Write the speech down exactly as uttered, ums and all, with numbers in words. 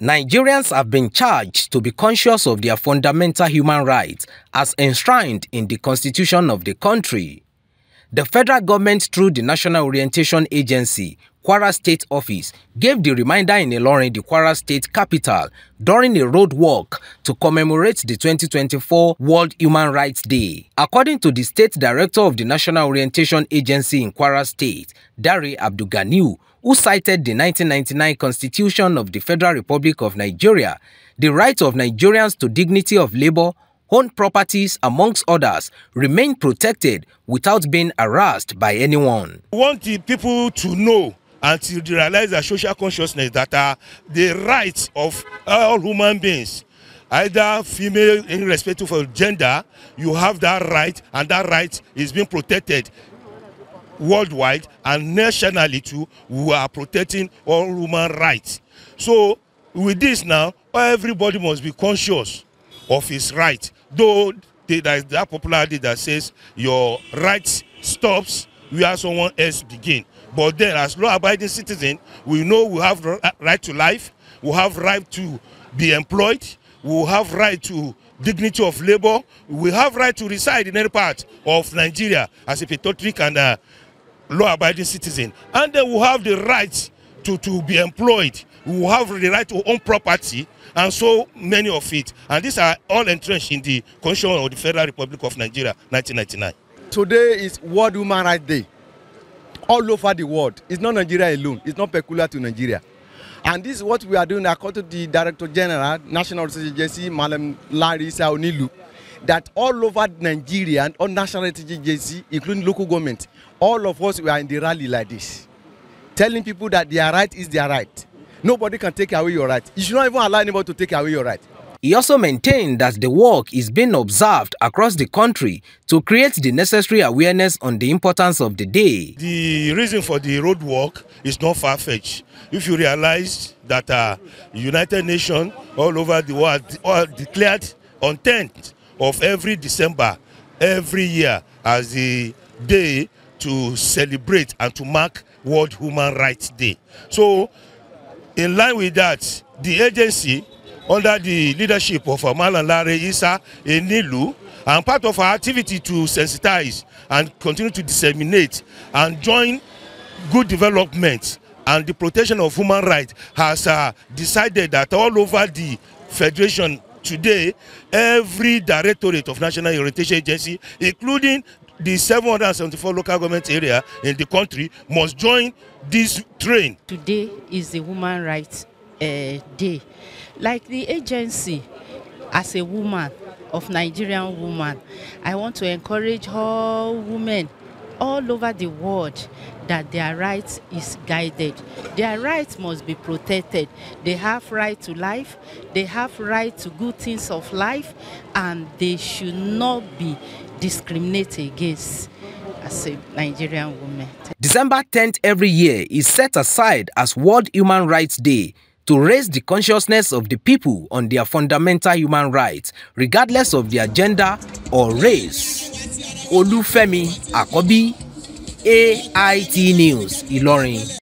Nigerians have been charged to be conscious of their fundamental human rights as enshrined in the constitution of the country. The federal government, through the National Orientation Agency, Kwara State Office, gave the reminder in Ilorin, the Kwara State capital, during a road walk to commemorate the twenty twenty-four World Human Rights Day. According to the State Director of the National Orientation Agency in Kwara State, Dare Abdulganiu, who cited the nineteen ninety-nine Constitution of the Federal Republic of Nigeria, the right of Nigerians to dignity of labor, own properties, amongst others, remain protected without being harassed by anyone. We want the people to know until they realize their social consciousness that are the rights of all human beings, either female, irrespective of gender, you have that right, and that right is being protected worldwide and nationally too. We are protecting all human rights. So with this now, everybody must be conscious of his right. Though there is that popular day that says your rights stops where someone else begins. But then, as law-abiding citizens, we know we have right to life, we have right to be employed, we have right to dignity of labor, we have right to reside in any part of Nigeria as a patriotic and a law-abiding citizen. And then we have the right to, to be employed, we have the right to own property, and so many of it. And these are all entrenched in the Constitution of the Federal Republic of Nigeria, nineteen ninety-nine. Today is World Human Rights Day. All over the world. It's not Nigeria alone. It's not peculiar to Nigeria. And this is what we are doing, according to the Director General, National Research Agency, Mallam Lanre Issa-Onilu, that all over Nigeria and all National Research Agency, including local government, all of us were in the rally like this, telling people that their right is their right. Nobody can take away your right. You should not even allow anybody to take away your right. He also maintained that the work is being observed across the country to create the necessary awareness on the importance of the day. The reason for the road walk is not far-fetched. If you realize that the uh, United Nations all over the world are declared on tenth of every December, every year, as the day to celebrate and to mark World Human Rights Day. So, in line with that, the agency, under the leadership of Mallam Lanre Issa-Onilu, and part of our activity to sensitize and continue to disseminate and join good development and the protection of human rights, has uh, decided that all over the Federation today, every directorate of National Orientation Agency, including the seven hundred seventy-four local government area in the country, must join this train. Today is the Human Rights Uh, day. Like the agency, as a woman, of Nigerian woman, I want to encourage all women all over the world that their rights is guided. Their rights must be protected. They have right to life, they have right to good things of life, and they should not be discriminated against as a Nigerian woman. December tenth every year is set aside as World Human Rights Day, to raise the consciousness of the people on their fundamental human rights, regardless of their gender or race. Olufemi Akobi, A I T News, Ilorin.